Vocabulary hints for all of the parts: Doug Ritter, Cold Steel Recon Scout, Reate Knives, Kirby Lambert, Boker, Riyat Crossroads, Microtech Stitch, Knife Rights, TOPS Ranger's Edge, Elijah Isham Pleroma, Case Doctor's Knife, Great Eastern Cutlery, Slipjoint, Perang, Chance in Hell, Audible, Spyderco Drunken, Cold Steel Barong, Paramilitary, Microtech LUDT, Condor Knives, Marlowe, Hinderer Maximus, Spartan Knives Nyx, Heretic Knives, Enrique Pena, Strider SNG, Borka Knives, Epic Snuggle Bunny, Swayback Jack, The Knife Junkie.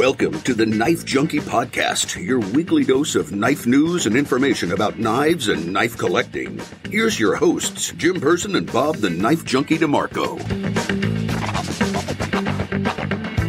Welcome to the Knife Junkie Podcast, your weekly dose of knife news and information about knives and knife collecting. Here's your hosts, Jim Person and Bob the Knife Junkie DeMarco.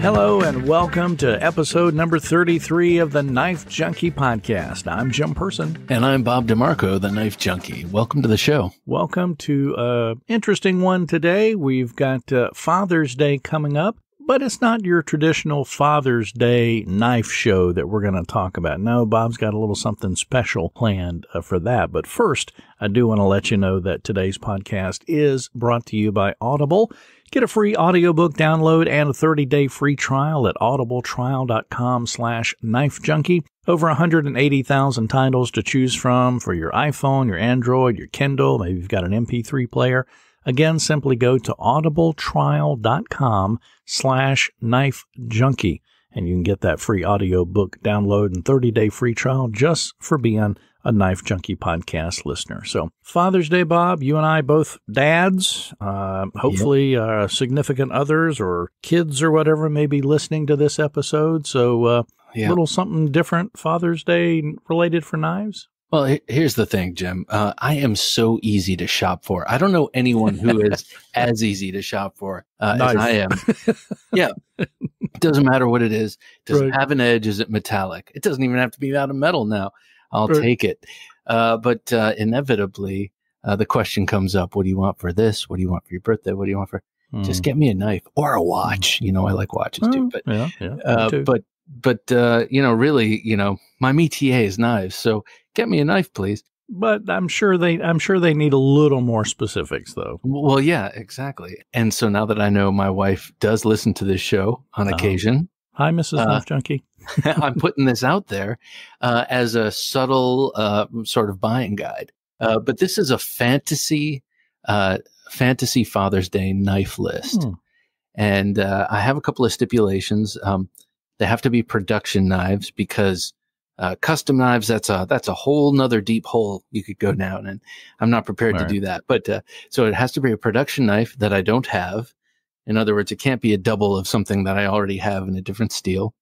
Hello and welcome to episode number 33 of the Knife Junkie Podcast. I'm Jim Person. And I'm Bob DeMarco, the Knife Junkie. Welcome to the show. Welcome to an interesting one today. We've got Father's Day coming up. But it's not your traditional Father's Day knife show that we're going to talk about. No, Bob's got a little something special planned for that. But first, I do want to let you know that today's podcast is brought to you by Audible. Get a free audiobook download and a 30-day free trial at audibletrial.com/knifejunkie. Over 180,000 titles to choose from for your iPhone, your Android, your Kindle. Maybe you've got an MP3 player. Again, simply go to audibletrial.com/knifejunkie, and you can get that free audiobook download and 30-day free trial just for being a Knife Junkie podcast listener. So Father's Day, Bob, you and I both dads, hopefully significant others or kids or whatever may be listening to this episode. So a little something different Father's Day related for knives. Well, here's the thing, Jim. I am so easy to shop for. I don't know anyone who is as easy to shop for as I am. Yeah. It doesn't matter what it is. It doesn't have an edge. Is it metallic? It doesn't even have to be out of metal now. I'll take it. But inevitably, the question comes up, what do you want for this? What do you want for your birthday? What do you want for? Just get me a knife or a watch. You know, I like watches too. But, too. But you know, really, you know, my métier is knives. So get me a knife, please. But I'm sure they need a little more specifics, though. Well, yeah, exactly. And so now that I know my wife does listen to this show on occasion. Hi, Mrs. Knife Junkie. I'm putting this out there as a subtle sort of buying guide. But this is a fantasy Father's Day knife list. And I have a couple of stipulations. They have to be production knives because custom knives, that's a whole nother deep hole you could go down, and I'm not prepared to do that. But so it has to be a production knife that I don't have. In other words, it can't be a double of something that I already have in a different steel.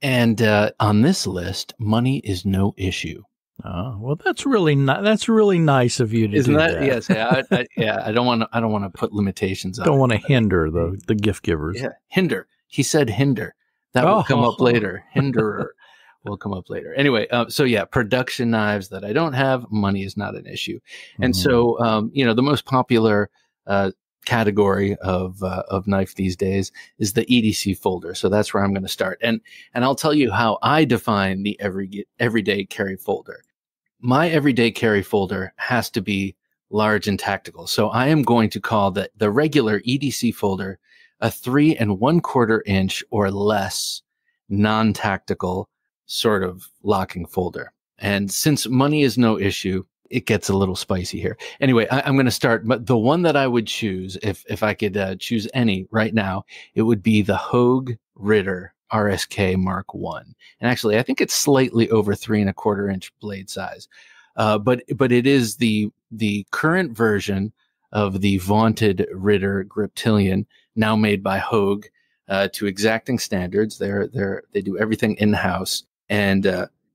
And on this list, money is no issue. Oh, well, that's really nice of you to do that. Yes, yeah, I don't want to put limitations on it. Don't want to hinder the gift givers. Yeah, hinder. He said hinder. That will come up later. Hinderer. Will come up later. Anyway, so yeah, production knives that I don't have, money is not an issue. And so, you know, the most popular category of knife these days is the EDC folder. So that's where I'm going to start. And I'll tell you how I define the everyday carry folder. My everyday carry folder has to be large and tactical. So I am going to call the regular EDC folder a 3¼ inch or less non-tactical sort of locking folder. And since money is no issue, it gets a little spicy here. Anyway, I'm going to start. But the one that I would choose, if I could choose any right now, it would be the Hogue Ritter RSK Mark I. And actually, I think it's slightly over 3¼ inch blade size. But it is the current version of the vaunted Ritter Griptilian, now made by Hogue to exacting standards. They do everything in-house. And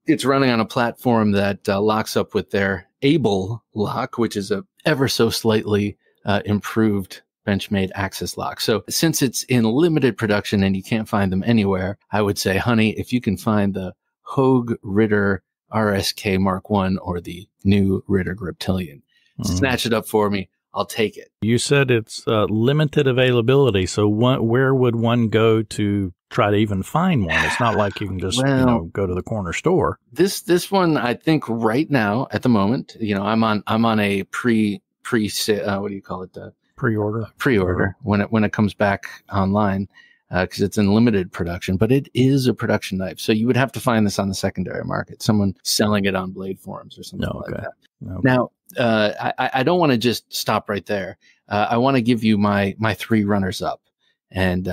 it's running on a platform that locks up with their Able lock, which is a ever so slightly improved Benchmade access lock. So since it's in limited production and you can't find them anywhere, I would say, honey, if you can find the Hogue Ritter RSK Mark I or the new Ritter Griptilian, snatch it up for me. I'll take it. You said it's limited availability. So where would one go to try to even find one? It's not like you can just go to the corner store. This one, I think right now at the moment, you know, I'm on a pre-order. Pre-order when it comes back online because it's in limited production, but it is a production knife. So you would have to find this on the secondary market, someone selling it on blade forums or something like that. No. Now, I don't want to just stop right there. I want to give you my three runners up. And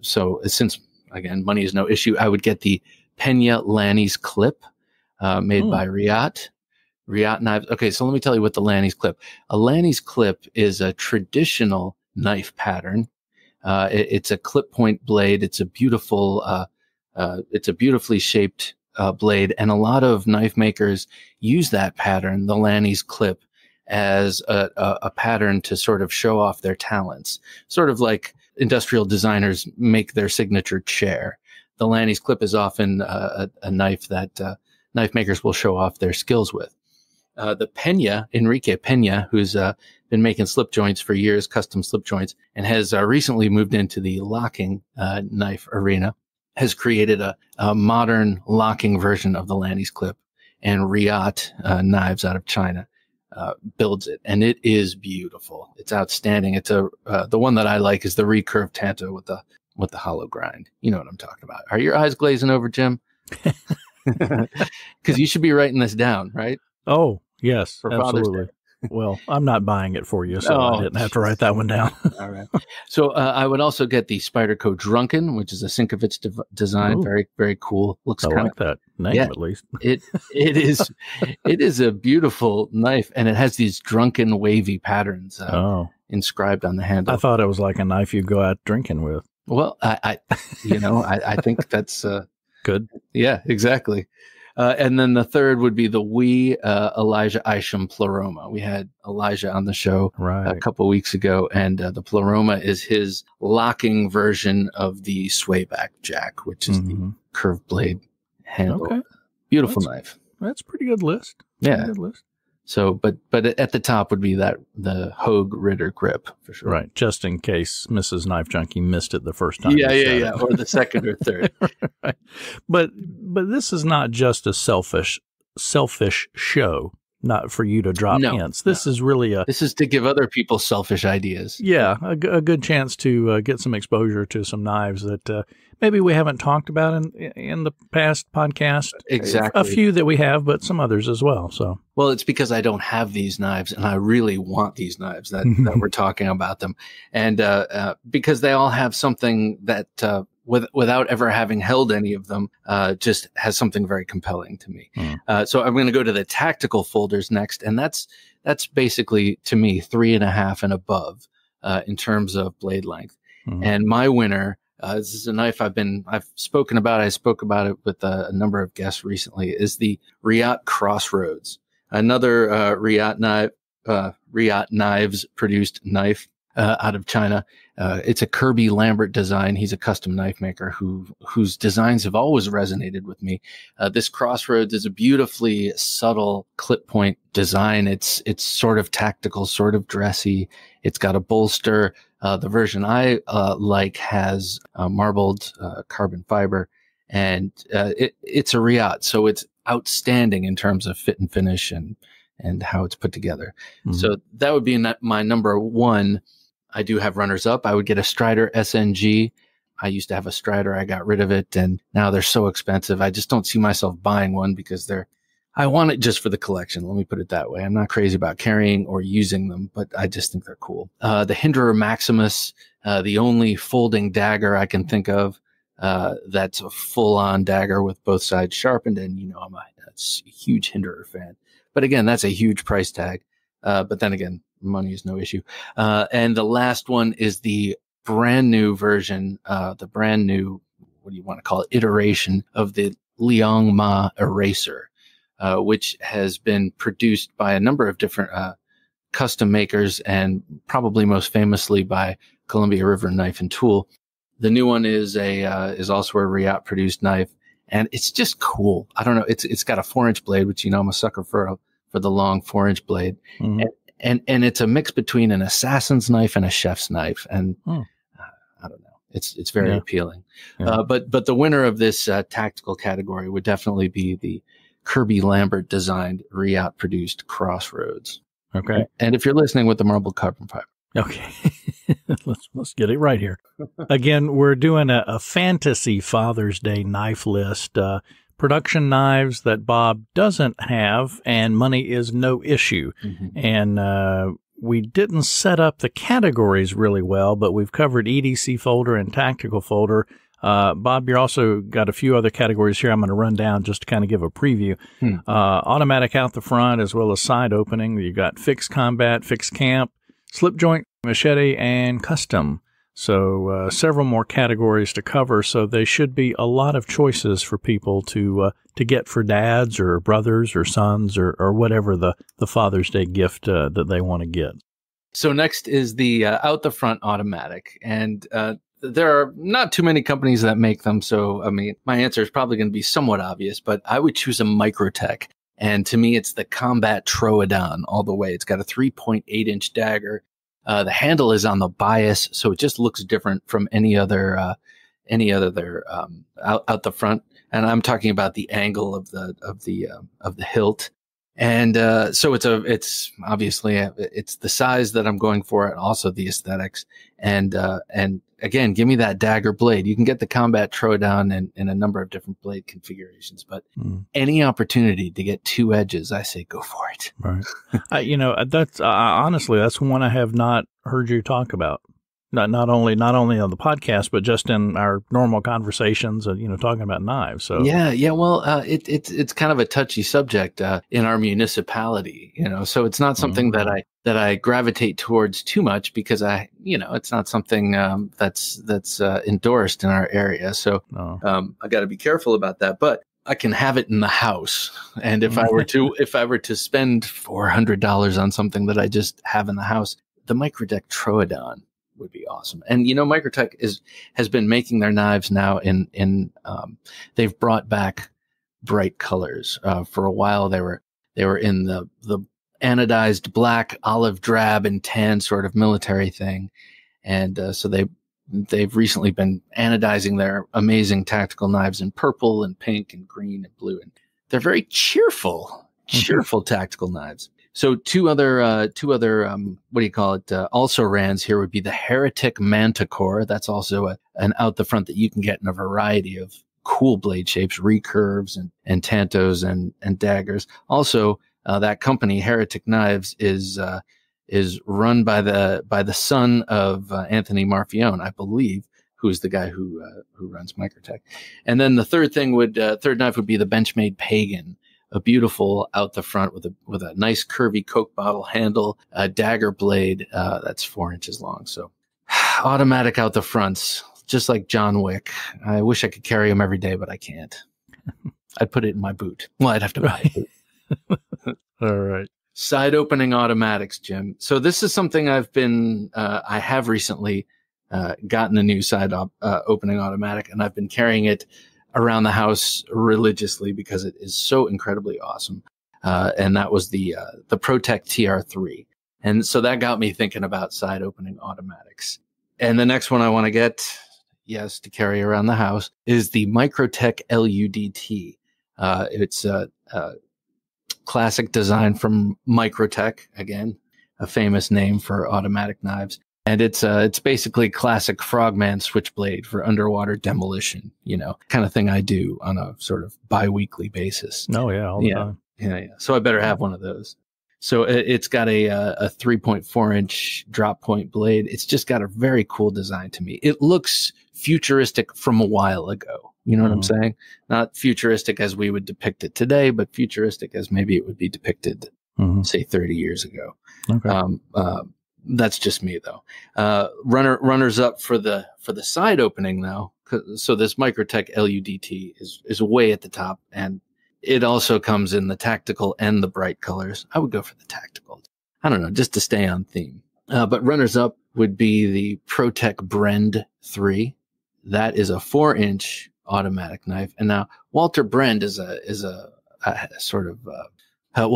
so since, again, money is no issue, I would get the Peña Lanny's Clip made by Reate Knives. Okay, so let me tell you what the Lanny's Clip. A Lanny's Clip is a traditional knife pattern. It's a clip point blade. It's a beautiful It's a beautifully shaped blade, and a lot of knife makers use that pattern, the Lanny's Clip, as a pattern to sort of show off their talents, sort of like industrial designers make their signature chair. The Lanny's Clip is often a knife that knife makers will show off their skills with. The Peña, Enrique Pena, who's been making slip joints for years, custom slip joints, and has recently moved into the locking knife arena, has created a modern locking version of the Lanny's Clip, and Reate Knives out of China builds it, and it is beautiful. It's outstanding. It's the one that I like is the recurved tanto with the hollow grind. You know what I'm talking about. Are your eyes glazing over, Jim? Because you should be writing this down, right? Oh yes, for absolutely. Well, I'm not buying it for you, so I didn't have to write that one down. All right. So I would also get the Spyderco Drunken, which is a Sinkovich design. Ooh. Very, very cool. Looks kind of like that name, yeah, at least. It is a beautiful knife, and it has these drunken wavy patterns inscribed on the handle. I thought it was like a knife you go out drinking with. Well, I think that's good. Yeah, exactly. And then the third would be the Elijah Isham Pleroma. We had Elijah on the show a couple of weeks ago, and the Pleroma is his locking version of the Swayback Jack, which is the curved blade handle. Okay. Beautiful knife. That's a pretty good list. So, but at the top would be the Hogue Ritter grip for sure. Right, just in case Mrs. Knife Junkie missed it the first time. Yeah, or the second or third. Right. But this is not just a selfish show, not for you to drop hints. This is to give other people selfish ideas. Yeah, a good chance to get some exposure to some knives that maybe we haven't talked about in the past podcast. Exactly. A few that we have, but some others as well. So, well, it's because I don't have these knives, and I really want these knives that we're talking about them, and because they all have something that, without ever having held any of them, just has something very compelling to me. Mm. So I'm going to go to the tactical folders next, and that's basically to me 3.5 and above in terms of blade length, and my winner. This is a knife I've spoken about. I spoke about it with a number of guests recently. Is the Riyat Crossroads, another Riyat Knives produced knife out of China. It's a Kirby Lambert design. He's a custom knife maker whose designs have always resonated with me. This Crossroads is a beautifully subtle clip point design. It's sort of tactical, sort of dressy. It's got a bolster. The version I like has marbled carbon fiber, and it's a Riyat, so it's outstanding in terms of fit and finish and how it's put together. Mm-hmm. So that would be my number one. I do have runners up. I would get a Strider SNG. I used to have a Strider. I got rid of it, and now they're so expensive. I just don't see myself buying one because I want it just for the collection. Let me put it that way. I'm not crazy about carrying or using them, but I just think they're cool. The Hinderer Maximus, the only folding dagger I can think of that's a full-on dagger with both sides sharpened. And, you know, I'm a huge Hinderer fan. But, again, that's a huge price tag. But then, again, money is no issue. And the last one is the brand-new version, iteration of the Liang Ma Eraser. Which has been produced by a number of different custom makers, and probably most famously by Columbia River Knife and Tool. The new one is also a Riyat produced knife, and it's just cool. I don't know. It's got a 4-inch blade, which, you know, I'm a sucker for the long 4-inch blade, and it's a mix between an assassin's knife and a chef's knife, and I don't know. It's very appealing. Yeah. But the winner of this tactical category would definitely be the Kirby Lambert designed, Riyat produced Crossroads. Okay. And if you're listening, with the marble carbon fiber. Okay. let's get it right here. Again, we're doing a fantasy Father's Day knife list, production knives that Bob doesn't have, and money is no issue. Mm-hmm. And we didn't set up the categories really well, but we've covered EDC folder and tactical folder. Bob, you're also got a few other categories here I'm going to run down just to kind of give a preview. Automatic out the front as well as side opening. You've got fixed combat, fixed camp, slip joint, machete, and custom. So several more categories to cover, so they should be a lot of choices for people to get for dads or brothers or sons or whatever the Father's Day gift that they want to get. So next is the out the front automatic, and there are not too many companies that make them. So I mean, my answer is probably going to be somewhat obvious, but I would choose a Microtech. And to me, it's the Combat Troodon all the way. It's got a 3.8-inch dagger. The handle is on the bias, so it just looks different from any other out the front. And I'm talking about the angle of the hilt. And so it's obviously the size that I'm going for, and also the aesthetics. And again, give me that dagger blade. You can get the Combat Troodon in a number of different blade configurations, but any opportunity to get two edges, I say go for it. Right. You know, that's honestly, that's one I have not heard you talk about. Not only on the podcast, but just in our normal conversations and, you know, talking about knives. So yeah. Well, it's kind of a touchy subject in our municipality, you know. So it's not something that I gravitate towards too much, because it's not something that's endorsed in our area. So I got to be careful about that. But I can have it in the house, and if I were to spend $400 on something that I just have in the house, the Microtech Troodon would be awesome. And, you know, Microtech has been making their knives now in they've brought back bright colors. For a while they were in the anodized black, olive, drab and tan sort of military thing. And so they've recently been anodizing their amazing tactical knives in purple and pink and green and blue. And they're very cheerful tactical knives. So two other also-rans here would be the Heretic Manticore. That's also an out the front that you can get in a variety of cool blade shapes, recurves and tantos and daggers. Also, that company, Heretic Knives, is run by the son of Anthony Marfione, I believe, who is the guy who runs Microtech. And then the third knife would be the Benchmade Pagan. A beautiful out the front with a nice curvy Coke bottle handle, a dagger blade that's 4 inches long. So automatic out the fronts, just like John Wick. I wish I could carry them every day, but I can't. I'd put it in my boot. Well, I'd have to buy it. All right. Side opening automatics, Jim. So this is something I have recently gotten a new side opening automatic, and I've been carrying it around the house religiously because it is so incredibly awesome. And that was the Protech TR3. And so that got me thinking about side opening automatics. And the next one I want to get, yes, to carry around the house is the Microtech LUDT. It's a classic design from Microtech. Again, a famous name for automatic knives. And it's basically classic Frogman switchblade for underwater demolition, you know, kind of thing I do on a sort of bi-weekly basis. Oh, yeah. All the time. Yeah. So I better have one of those. So it's got a 3.4-inch drop point blade. It's just got a very cool design to me. It looks futuristic from a while ago. You know what I'm saying? Not futuristic as we would depict it today, but futuristic as maybe it would be depicted, say, 30 years ago. Okay. That's just me though. Runners up for the side opening though. So this Microtech LUDT is way at the top, and it also comes in the tactical and the bright colors. I would go for the tactical. I don't know, just to stay on theme. But runners up would be the Protech Brend 3. That is a 4-inch automatic knife. And now Walter Brend is a sort of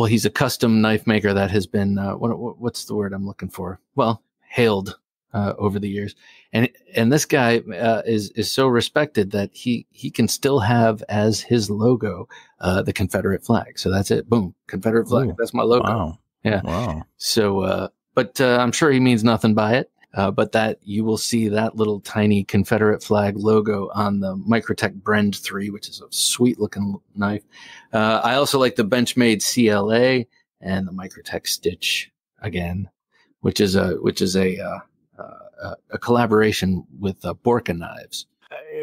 he's a custom knife maker that has been, what's the word I'm looking for? Well, hailed over the years. And this guy is so respected that he can still have as his logo the Confederate flag. So that's it. Boom. Confederate flag. Ooh, that's my logo. Wow. Yeah. Wow. So, but I'm sure he means nothing by it. But that you will see that little tiny Confederate flag logo on the Microtech Brend 3, which is a sweet looking knife. I also like the Benchmade CLA and the Microtech Stitch again, which is a collaboration with Borka Knives.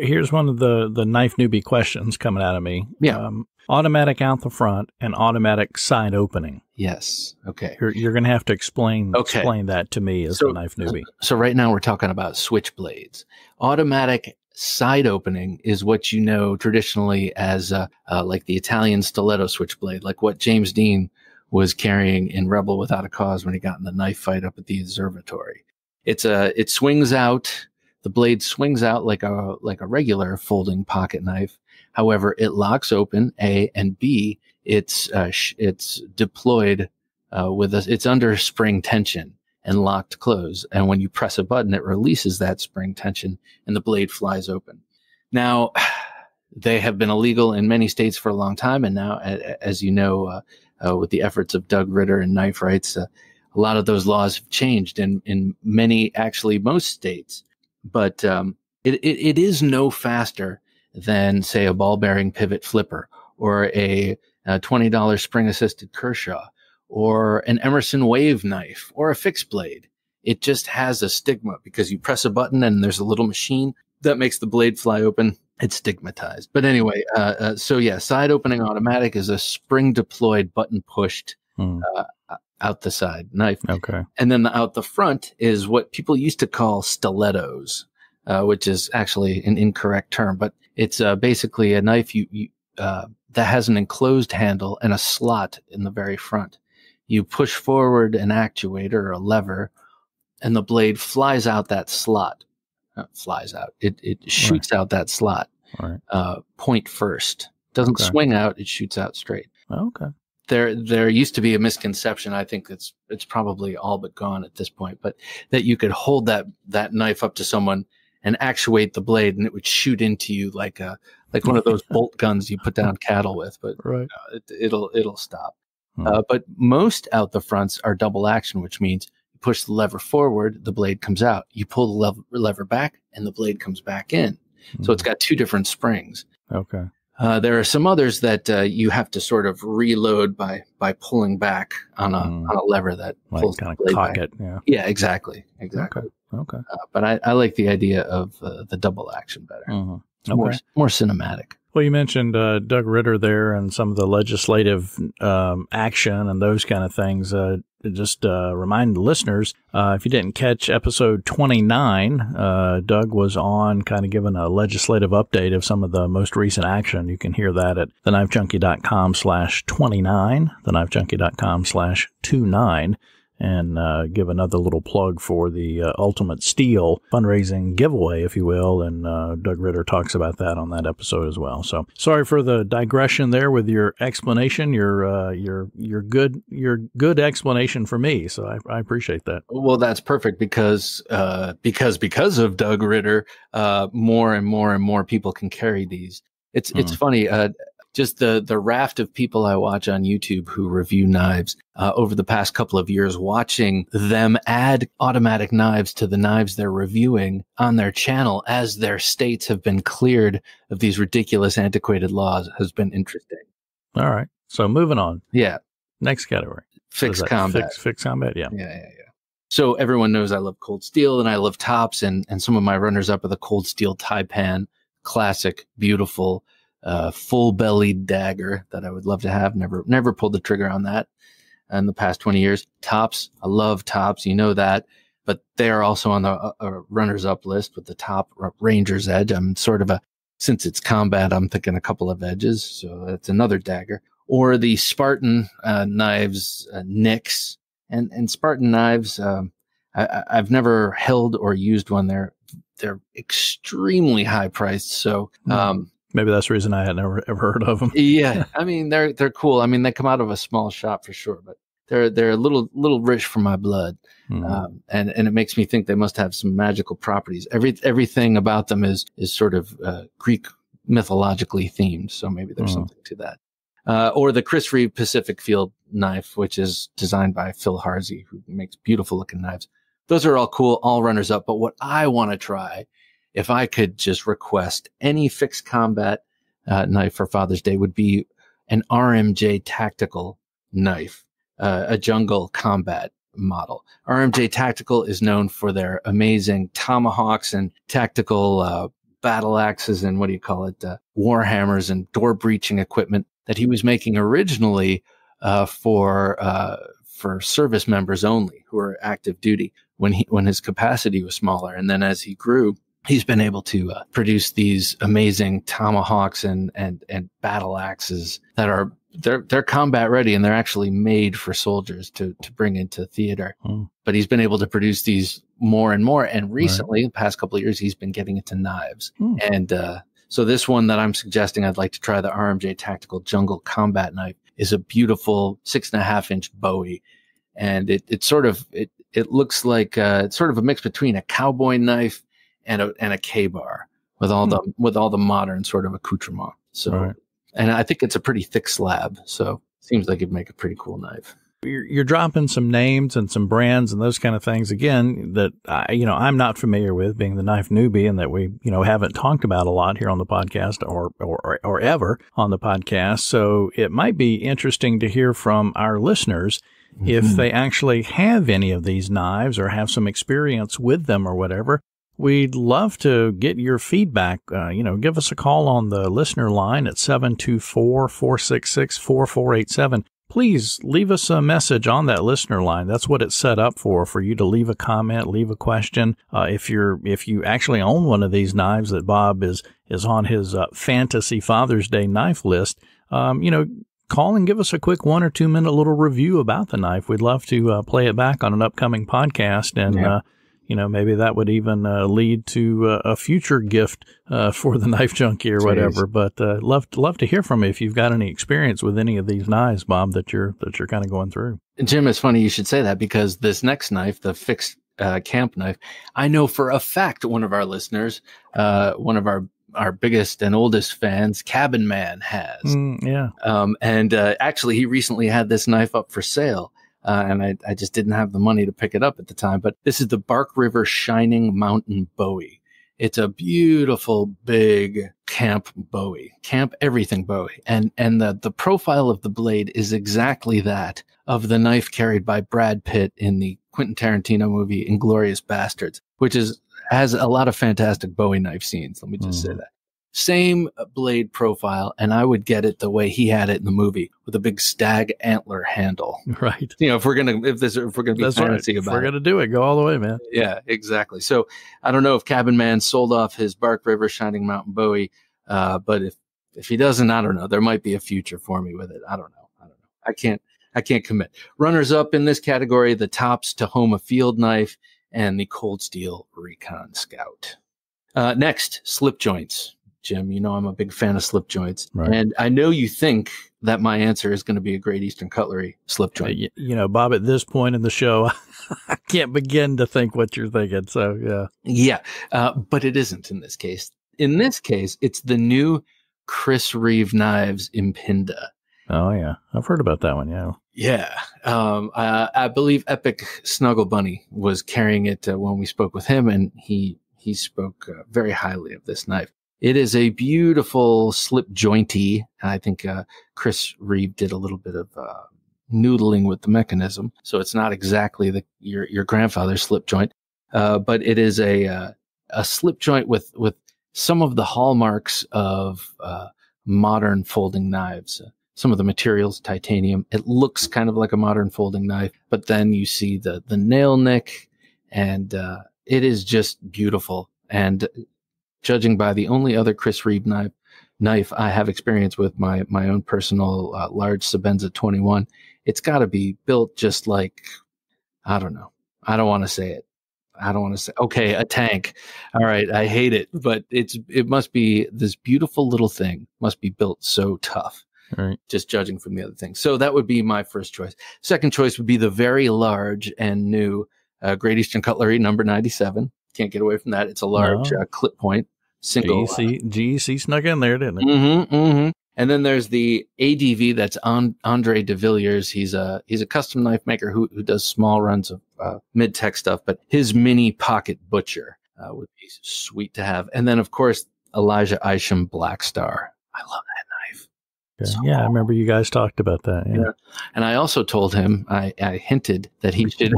here's one of the knife newbie questions coming out of me. Yeah. Automatic out the front and automatic side opening. Yes. Okay. You're going to have to explain that to me as a knife newbie. So right now we're talking about switchblades. Automatic side opening is what you know traditionally as like the Italian stiletto switchblade, like what James Dean was carrying in Rebel Without a Cause when he got in the knife fight up at the observatory. It swings out. The blade swings out like a regular folding pocket knife. However, it locks open, A, and B, it's deployed it's under spring tension and locked close. And when you press a button, it releases that spring tension and the blade flies open. Now, they have been illegal in many states for a long time. And now, as you know, with the efforts of Doug Ritter and knife rights, a lot of those laws have changed in many, actually most states. But it is no faster than, say, a ball bearing pivot flipper or a $20 spring assisted Kershaw or an Emerson wave knife or a fixed blade. It just has a stigma because you press a button and there's a little machine that makes the blade fly open. It's stigmatized. But anyway, so yeah, side opening automatic is a spring deployed button pushed out the side knife. Okay. And then out the front is what people used to call stilettos, which is actually an incorrect term, but it's basically a knife that has an enclosed handle and a slot in the very front. You push forward an actuator or a lever, and the blade flies out that slot. Not flies out. It shoots out that slot. Right. Point first. Doesn't swing out. It shoots out straight. Oh, okay. There used to be a misconception. I think it's probably all but gone at this point, but that you could hold that knife up to someone and actuate the blade and it would shoot into you like one of those bolt guns you put down cattle with, but it'll stop. Hmm. But most out the fronts are double action, which means you push the lever forward, the blade comes out. You pull the lever back and the blade comes back in. Hmm. So it's got two different springs. Okay. There are some others that you have to sort of reload by pulling back on a lever that pulls kind of cocket. Yeah. Yeah, exactly. Okay. But I like the idea of the double action better. Mm-hmm. Okay. More cinematic. Well, you mentioned Doug Ritter there and some of the legislative action and those kind of things. Just remind listeners, if you didn't catch episode 29, Doug was on kind of giving a legislative update of some of the most recent action. You can hear that at theknifejunkie.com/29, theknifejunkie.com/29. And give another little plug for the Ultimate Steel fundraising giveaway, if you will. And Doug Ritter talks about that on that episode as well. So sorry for the digression there with your explanation, your good explanation for me. So I appreciate that. Well, that's perfect because of Doug Ritter, more and more and more people can carry these. It's funny. Just the raft of people I watch on YouTube who review knives over the past couple of years, watching them add automatic knives to the knives they're reviewing on their channel as their states have been cleared of these ridiculous antiquated laws has been interesting. All right. So moving on. Yeah. Next category. Fixed combat. Fixed combat. Yeah. Yeah. So everyone knows I love cold steel and I love tops, and some of my runners up are the cold steel Taipan, classic, beautiful, full-bellied dagger that I would love to have. Never pulled the trigger on that in the past 20 years. Tops, I love tops, you know that, but they are also on the runners-up list with the top Ranger's Edge. I'm sort of since it's combat, I'm thinking a couple of edges, so that's another dagger. Or the Spartan Knives Nyx, and Spartan Knives, I've never held or used one. They're extremely high-priced, so... Maybe that's the reason I had never ever heard of them. Yeah, I mean they're cool. I mean they come out of a small shop for sure, but they're a little rich for my blood, and it makes me think they must have some magical properties. Everything about them is sort of Greek mythologically themed, so maybe there's something to that. Or the Chris Reeve Pacific Field knife, which is designed by Phil Harsey, who makes beautiful looking knives. Those are all cool, all runners up. But what I want to try, if I could just request any fixed combat knife for Father's Day, would be an RMJ Tactical knife, a jungle combat model. RMJ Tactical is known for their amazing tomahawks and tactical battle axes and warhammers and door breaching equipment that he was making originally for service members only who were active duty when his capacity was smaller. And then as he grew, he's been able to produce these amazing tomahawks and battle axes that are they're combat ready, and they're actually made for soldiers to bring into theater. Oh. But he's been able to produce these more. And recently, the past couple of years, he's been getting into knives. Oh. And so this one that I'm suggesting I'd like to try, the RMJ Tactical Jungle Combat Knife, is a beautiful 6.5-inch Bowie. And it looks like it's sort of a mix between a cowboy knife and a K-bar with all the modern sort of accoutrement. So, and I think it's a pretty thick slab, so it seems like it'd make a pretty cool knife. You're dropping some names and some brands and those kind of things again that I'm not familiar with, being the knife newbie, and that we haven't talked about a lot here on the podcast or ever on the podcast. So it might be interesting to hear from our listeners if they actually have any of these knives or have some experience with them or whatever. We'd love to get your feedback. Give us a call on the listener line at 724-466-4487. Please leave us a message on that listener line. That's what it's set up for you to leave a comment, leave a question. If you actually own one of these knives that Bob is on his fantasy Father's Day knife list, call and give us a quick 1 or 2 minute little review about the knife. We'd love to play it back on an upcoming podcast, and maybe that would even lead to a future gift for the Knife Junkie or whatever. But love to hear from you if you've got any experience with any of these knives, Bob, that you're kind of going through. Jim, it's funny you should say that, because this next knife, the fixed camp knife, I know for a fact one of our listeners, one of our biggest and oldest fans, Cabin Man, has. Actually, he recently had this knife up for sale. And I just didn't have the money to pick it up at the time. But this is the Bark River Shining Mountain Bowie. It's a beautiful, big camp Bowie, camp everything Bowie. And the profile of the blade is exactly that of the knife carried by Brad Pitt in the Quentin Tarantino movie Inglourious Bastards, which has a lot of fantastic Bowie knife scenes. Let me just say that. Same blade profile, and I would get it the way he had it in the movie, with a big stag antler handle. Right. If we're gonna be fancy about it, we're gonna do it. Go all the way, man. Yeah, exactly. So I don't know if Cabin Man sold off his Bark River Shining Mountain Bowie, but if he doesn't, I don't know. There might be a future for me with it. I don't know. I can't commit. Runners up in this category: the Topps Tahoma Field Knife and the Cold Steel Recon Scout. Next, slip joints. Jim, I'm a big fan of slip joints. Right. And I know you think that my answer is going to be a Great Eastern Cutlery slip joint. Bob, at this point in the show, I can't begin to think what you're thinking. So, yeah. Yeah. But it isn't in this case. In this case, it's the new Chris Reeve Knives Impinda. Oh, yeah. I've heard about that one. Yeah. Yeah. I believe Epic Snuggle Bunny was carrying it when we spoke with him, and he spoke very highly of this knife. It is a beautiful slip jointy. I think Chris Reeve did a little bit of noodling with the mechanism, so it's not exactly your grandfather's slip joint, but it is a slip joint with some of the hallmarks of modern folding knives. Some of the materials, titanium. It looks kind of like a modern folding knife, but then you see the nail nick, and it is just beautiful. And judging by the only other Chris Reeve knife I have experience with, my own personal large Sabenza 21, it's got to be built just like, I don't know. I don't want to say it. I don't want to say, okay, a tank. All right, I hate it, but it must be, this beautiful little thing must be built so tough. All right. Just judging from the other things. So that would be my first choice. Second choice would be the very large and new Great Eastern Cutlery number 97. Can't get away from that. It's a large clip point. Single GEC snuck in there, didn't it? And then there's the ADV. That's Andre de Villiers. He's a custom knife maker who does small runs of mid-tech stuff, but his mini pocket butcher would be sweet to have. And then, of course, Elijah Isham Blackstar. I love that knife. So, yeah, I remember you guys talked about that. Yeah. And I also told him, I hinted that he should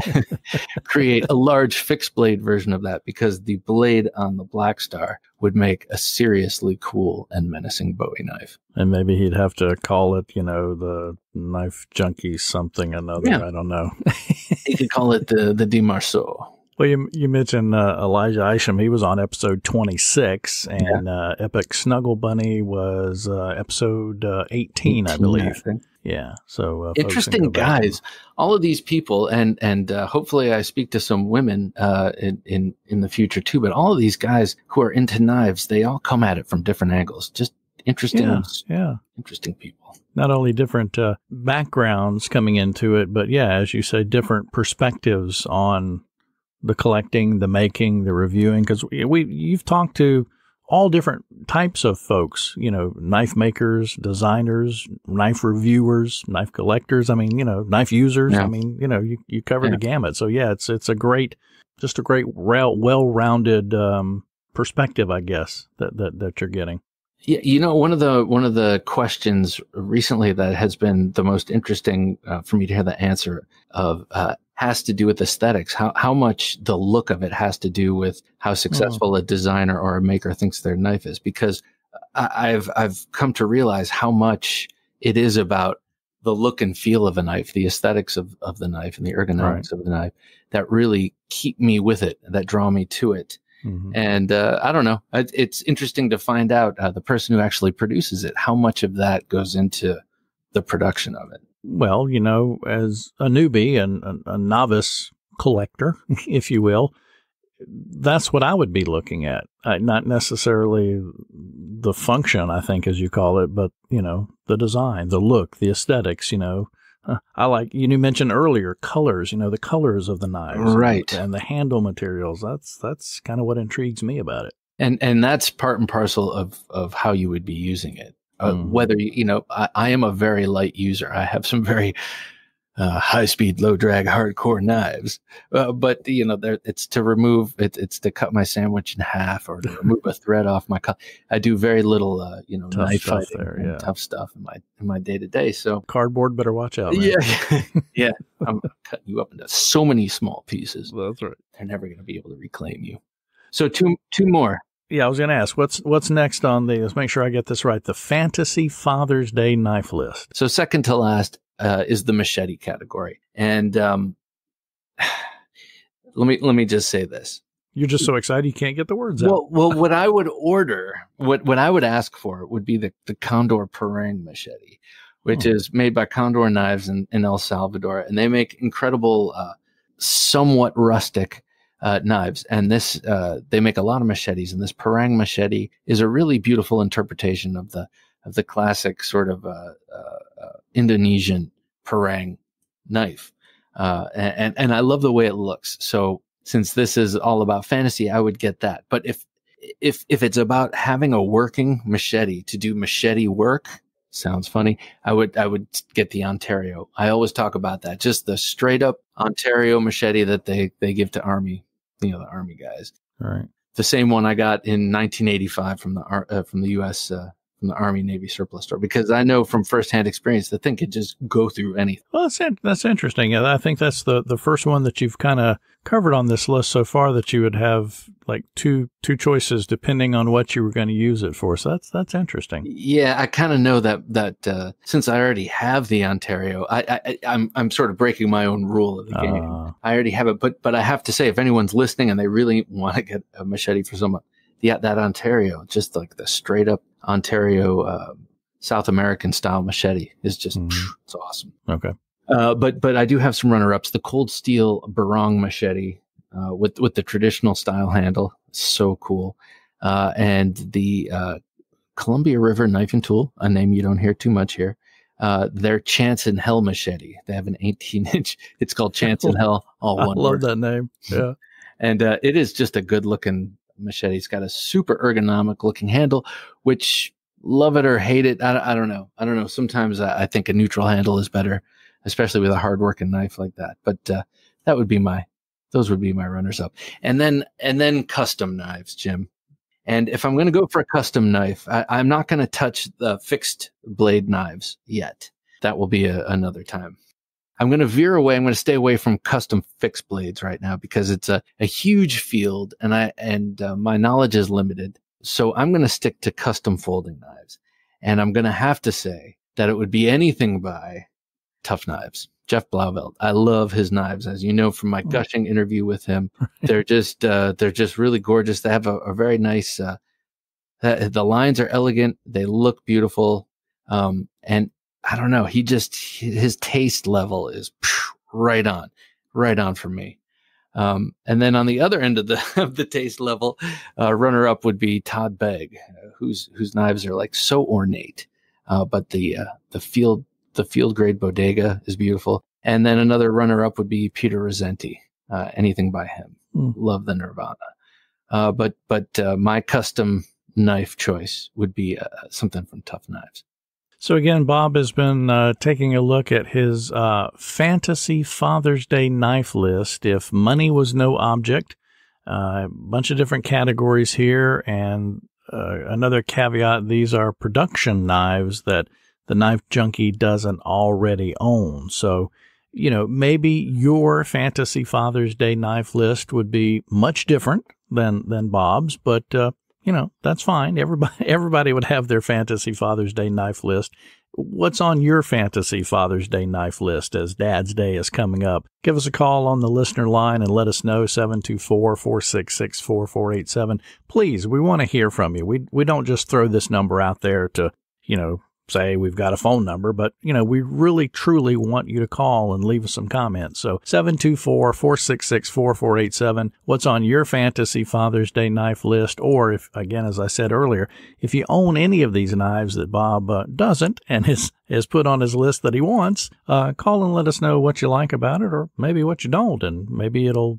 create a large fixed blade version of that, because the blade on the Blackstar would make a seriously cool and menacing Bowie knife. And maybe he'd have to call it, you know, the Knife Junkie something another. Yeah. I don't know. He could call it the DeMarco. Well, you mentioned Elijah Isham. He was on episode 26, and Epic Snuggle Bunny was episode 18, I believe. Yeah. So interesting guys, all of these people, and hopefully I speak to some women in the future too. But all of these guys who are into knives, they all come at it from different angles. Just interesting. Yeah. Interesting people. Not only different backgrounds coming into it, but yeah, as you say, different perspectives on the collecting, the making, the reviewing, because you've talked to all different types of folks, you know, knife makers, designers, knife reviewers, knife collectors, I mean, you know, knife users. Yeah. I mean, you know, you cover the gamut. So yeah, it's a great well-rounded perspective, I guess, that you're getting. Yeah, you know, one of the questions recently that has been the most interesting for me to hear the answer of has to do with aesthetics, how much the look of it has to do with how successful a designer or a maker thinks their knife is, because I've come to realize how much it is about the look and feel of a knife, the aesthetics of the knife and the ergonomics of the knife that really keep me with it, that draw me to it. Mm-hmm. And I don't know, it's interesting to find out the person who actually produces it, how much of that goes into the production of it. Well, you know, as a newbie and a novice collector, if you will, that's what I would be looking at. Not necessarily the function, I think, as you call it, but, you know, the design, the look, the aesthetics, you know. I like, you mentioned earlier, colors, you know, the colors of the knives. Right. And the handle materials. That's kind of what intrigues me about it. And that's part and parcel of how you would be using it. Whether, you know, I am a very light user. I have some very high-speed, low-drag, hardcore knives. But, you know, it's to remove, it's to cut my sandwich in half or to remove a thread off my cut. I do very little, you know, tough knife fighting there, and tough stuff in my day-to-day. So cardboard, better watch out, man. Yeah. Yeah. I'm cutting you up into so many small pieces. Well, that's right. They're never going to be able to reclaim you. So two more. Yeah, I was going to ask, what's next on the, let's make sure I get this right, the Fantasy Father's Day knife list. So second to last is the machete category. And let me just say this. You're just so excited you can't get the words out. Well, what I would order, what I would ask for would be the Condor Perang machete, which is made by Condor Knives in El Salvador. And they make incredible, somewhat rustic knives, and this they make a lot of machetes, and this Perang machete is a really beautiful interpretation of the classic sort of Indonesian Perang knife, and I love the way it looks. So since this is all about fantasy, I would get that. But if it's about having a working machete to do machete work, sounds funny, I would get the Ontario. I always talk about that, just the straight up Ontario machete that they give to Army. You know, the Army guys. All right. The same one I got in 1985 from the U.S. From the Army Navy surplus store, because I know from firsthand experience the thing could just go through anything. Well, that's interesting. I think that's the first one that you've kind of covered on this list so far that you would have like two choices depending on what you were going to use it for. So that's interesting. Yeah, I kind of know that since I already have the Ontario, I'm sort of breaking my own rule of the game. I already have it, but I have to say, if anyone's listening and they really want to get a machete for someone, that Ontario, just like the straight up Ontario South American style machete is just it's awesome. Okay. But I do have some runner ups. The cold steel Barong machete with the traditional style handle, so cool. And the Columbia River Knife and Tool, a name you don't hear too much here. Their Chance in Hell machete. They have an 18-inch. It's called Chance in Hell. All one. I love that name. Yeah. And it is just a good looking machete. It's got a super ergonomic looking handle, which, love it or hate it, I don't know. I don't know. Sometimes I think a neutral handle is better, especially with a hard working knife like that. But those would be my runners up. And then custom knives, Jim. And if I'm going to go for a custom knife, I'm not going to touch the fixed blade knives yet. That will be another time. I'm going to veer away. I'm going to stay away from custom fixed blades right now because it's a huge field and my knowledge is limited. So I'm going to stick to custom folding knives. And I'm going to have to say that it would be anything by Tough Knives. Jeff Blauvelt. I love his knives, as you know from my gushing interview with him. They're just really gorgeous. They have a very nice. The lines are elegant. They look beautiful, and I don't know. His taste level is right on for me. And then on the other end of the taste level, runner up would be Todd Begg, whose knives are like so ornate, but the field grade Bodega is beautiful. And then another runner up would be Peter Rassenti. Anything by him. Love the Nirvana. But my custom knife choice would be something from Tough Knives. So again, Bob has been taking a look at his fantasy Father's Day knife list. If money was no object, a bunch of different categories here. And another caveat, these are production knives that the Knife Junkie doesn't already own. So, you know, maybe your fantasy Father's Day knife list would be much different than Bob's, but, you know, that's fine. Everybody would have their fantasy Father's Day knife list. What's on your fantasy Father's Day knife list as Dad's Day is coming up? Give us a call on the listener line and let us know, 724-466-4487. Please, we want to hear from you. We don't just throw this number out there to, you know, say we've got a phone number, but, you know, we really, truly want you to call and leave us some comments. So 724-466-4487, what's on your fantasy Father's Day knife list? Or if, again, as I said earlier, if you own any of these knives that Bob doesn't and has put on his list that he wants, call and let us know what you like about it or maybe what you don't, and maybe it'll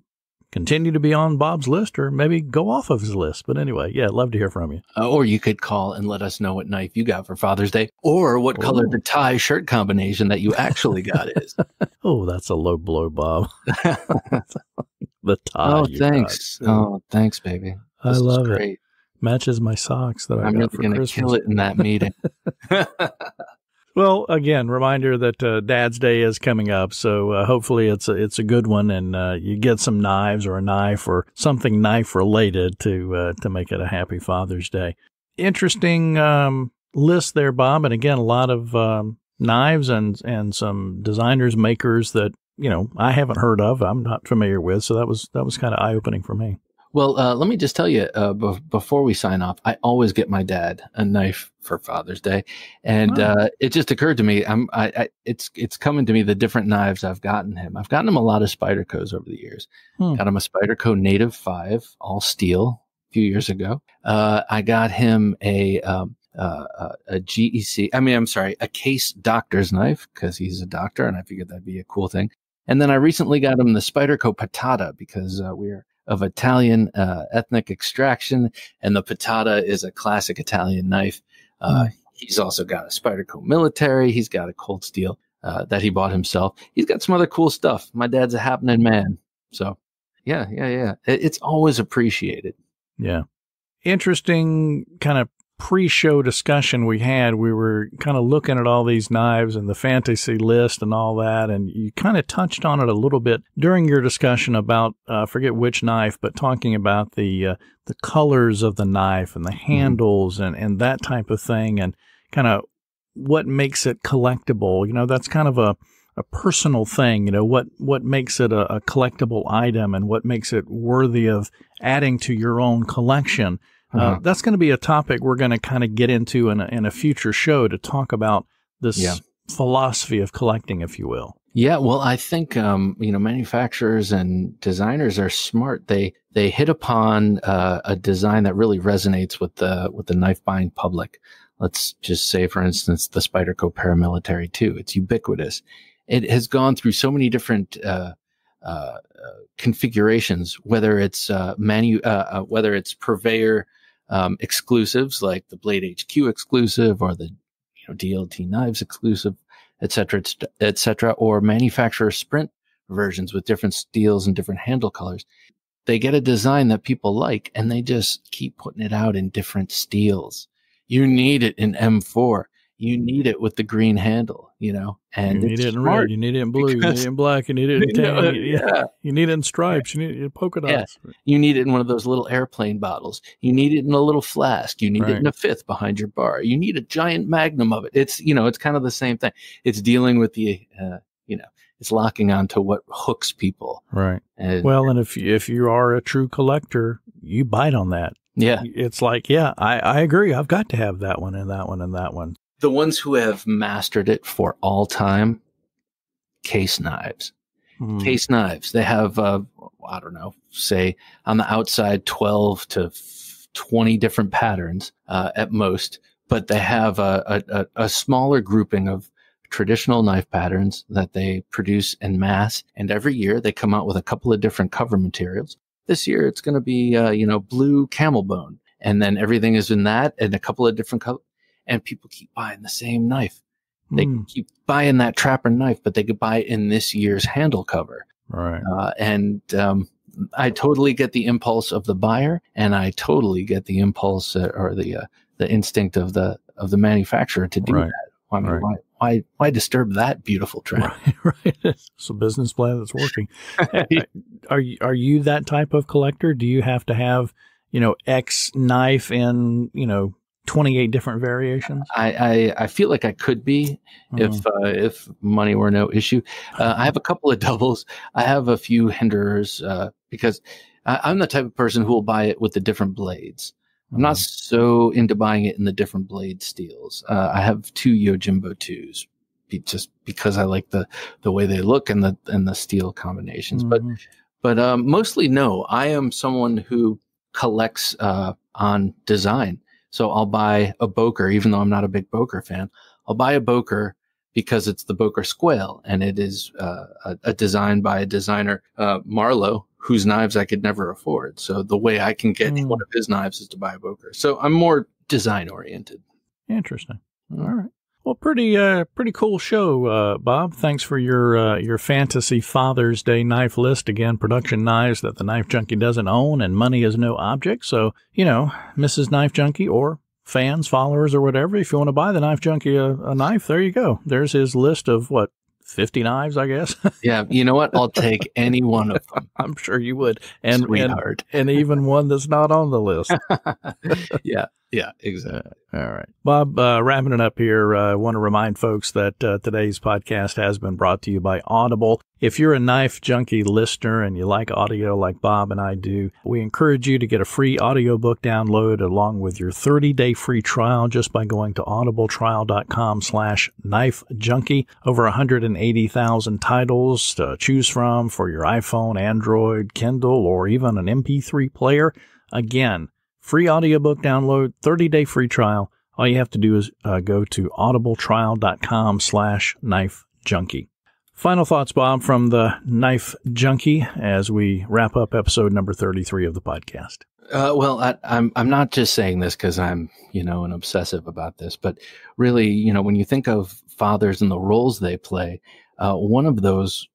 continue to be on Bob's list or maybe go off of his list. But anyway, yeah, I'd love to hear from you. Or you could call and let us know what knife you got for Father's Day or what color the tie shirt combination that you actually got is. Oh, that's a low blow, Bob. The tie. Oh, thanks. Got. Oh, thanks, baby. This I love great. It. Matches my socks that I got for Christmas. I'm really going to kill it in that meeting. Well, again, reminder that Dad's Day is coming up, so hopefully it's a good one, and you get some knives or a knife or something knife-related to make it a happy Father's Day. Interesting list there, Bob, and again, a lot of knives and some designers, makers that, you know, I haven't heard of, I'm not familiar with, so that was kind of eye-opening for me. Well, let me just tell you, before we sign off, I always get my dad a knife for Father's Day. And it just occurred to me, it's coming to me, the different knives I've gotten him. I've gotten him a lot of Spydercos over the years. Got him a Spyderco Native 5, all steel, a few years ago. I got him a GEC, a Case doctor's knife, because he's a doctor, and I figured that'd be a cool thing. And then I recently got him the Spyderco Patata, because we're of Italian ethnic extraction, and the patata is a classic Italian knife. He's also got a Spyderco military. He's got a cold steel that he bought himself. He's got some other cool stuff. My dad's a happening man. So, yeah. It's always appreciated. Yeah. Interesting kind of pre-show discussion we had. We were kind of looking at all these knives and the fantasy list and all that, and you kind of touched on it a little bit during your discussion about I forget which knife, but talking about the colors of the knife and the handles and that type of thing, and kind of what makes it collectible. You know, that's kind of a personal thing. You know, what makes it a collectible item and what makes it worthy of adding to your own collection. That's going to be a topic we're going to kind of get into in a future show, to talk about this philosophy of collecting, if you will. Yeah, well, I think, manufacturers and designers are smart. They hit upon a design that really resonates with the knife buying public. Let's just say, for instance, the Spyderco Paramilitary 2. It's ubiquitous. It has gone through so many different configurations, whether it's whether it's purveyor exclusives like the Blade HQ exclusive or the DLT Knives exclusive, et cetera, or manufacturer sprint versions with different steels and different handle colors. They get a design that people like, and they just keep putting it out in different steels. You need it in M4. You need it with the green handle, you know. And you need it in red. You need it in blue. You need it in black. You need it in tan. Yeah. You need it in stripes. You need it in polka dots. Yeah. You need it in one of those little airplane bottles. You need it in a little flask. You need it in a fifth behind your bar. You need a giant magnum of it. It's, you know, it's kind of the same thing. It's dealing with the, you know, it's locking on to what hooks people. Right. And, well, and if you are a true collector, you bite on that. Yeah. It's like, yeah, I agree. I've got to have that one and that one and that one. The ones who have mastered it for all time, case knives. Mm. Case knives, they have, I don't know, say on the outside 12 to 20 different patterns at most, but they have a smaller grouping of traditional knife patterns that they produce en masse. And every year they come out with a couple of different cover materials. This year it's going to be, you know, blue camel bone. And then everything is in that and a couple of different colors. And people keep buying the same knife. They keep buying that trapper knife, but they could buy it in this year's handle cover. Right. I totally get the impulse of the buyer, and I totally get the impulse or the instinct of the manufacturer to do that. I mean, why disturb that beautiful trend? Right. It's a business plan that's working. Are you that type of collector? Do you have to have, you know, X knife and, you know, 28 different variations? I feel like I could be if money were no issue. I have a couple of doubles. I have a few hinderers because I'm the type of person who will buy it with the different blades. I'm not so into buying it in the different blade steels. I have two Yojimbo 2s just because I like the way they look and the steel combinations. But mostly no. I am someone who collects on design. So I'll buy a Boker, even though I'm not a big Boker fan. I'll buy a Boker because it's the Boker Squale, and it is a design by a designer, Marlowe, whose knives I could never afford. So the way I can get one of his knives is to buy a Boker. So I'm more design-oriented. Interesting. All right. Well, pretty cool show, Bob. Thanks for your fantasy Father's Day knife list. Again, production knives that the Knife Junkie doesn't own, and money is no object. So, you know, Mrs. Knife Junkie or fans, followers, or whatever, if you want to buy the Knife Junkie a knife, there you go. There's his list of, what, 50 knives, I guess? Yeah. You know what? I'll take any one of them. I'm sure you would. And, sweetheart. and even one that's not on the list. Yeah. Yeah, exactly. All right. Bob, wrapping it up here, I want to remind folks that today's podcast has been brought to you by Audible. If you're a Knife Junkie listener and you like audio like Bob and I do, we encourage you to get a free audiobook download along with your 30-day free trial just by going to audibletrial.com/knifejunkie. Over 180,000 titles to choose from for your iPhone, Android, Kindle, or even an MP3 player. Again, free audiobook download, 30-day free trial. All you have to do is go to audibletrial.com/knifejunkie. Final thoughts, Bob, from the Knife Junkie as we wrap up episode number 33 of the podcast. Well, I'm not just saying this because I'm, you know, an obsessive about this, but really, you know, when you think of fathers and the roles they play, one of those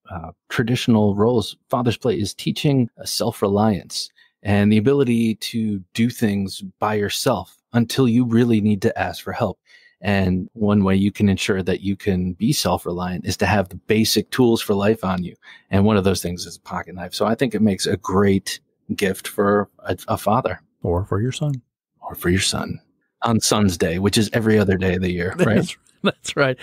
traditional roles fathers play is teaching self-reliance. And the ability to do things by yourself until you really need to ask for help. And one way you can ensure that you can be self-reliant is to have the basic tools for life on you. And one of those things is a pocket knife. So I think it makes a great gift for a father. Or for your son. Or for your son. On Son's Day, which is every other day of the year, right? That's right.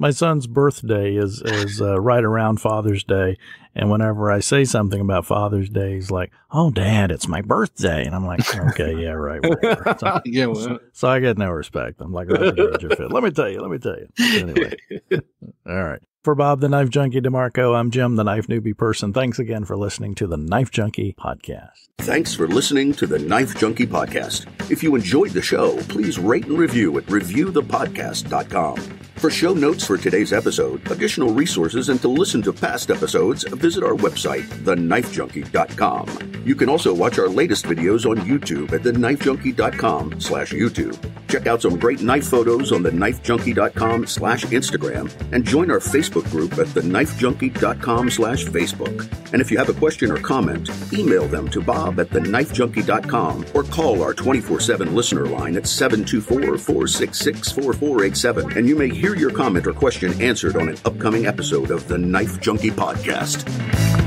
My son's birthday is right around Father's Day, and whenever I say something about Father's Day, he's like, "Oh, Dad, it's my birthday," and I'm like, "Okay, yeah, right." So, yeah, well. So I get no respect. I'm like, "Let me tell you." Anyway, all right. For Bob the Knife Junkie DeMarco, I'm Jim the Knife Newbie Person. Thanks again for listening to the Knife Junkie Podcast. Thanks for listening to the Knife Junkie Podcast. If you enjoyed the show, please rate and review at reviewthepodcast.com. For show notes for today's episode, additional resources, and to listen to past episodes, visit our website, theknifejunkie.com. You can also watch our latest videos on YouTube at thenifejunkie.com/YouTube. Check out some great knife photos on theknifejunkie.com/Instagram and join our Facebook group at theknifejunkie.com/Facebook. And if you have a question or comment, email them to bob@theknifejunkie.com or call our 24/7 listener line at 724-466-4487, and you may hear your comment or question answered on an upcoming episode of The Knife Junkie Podcast.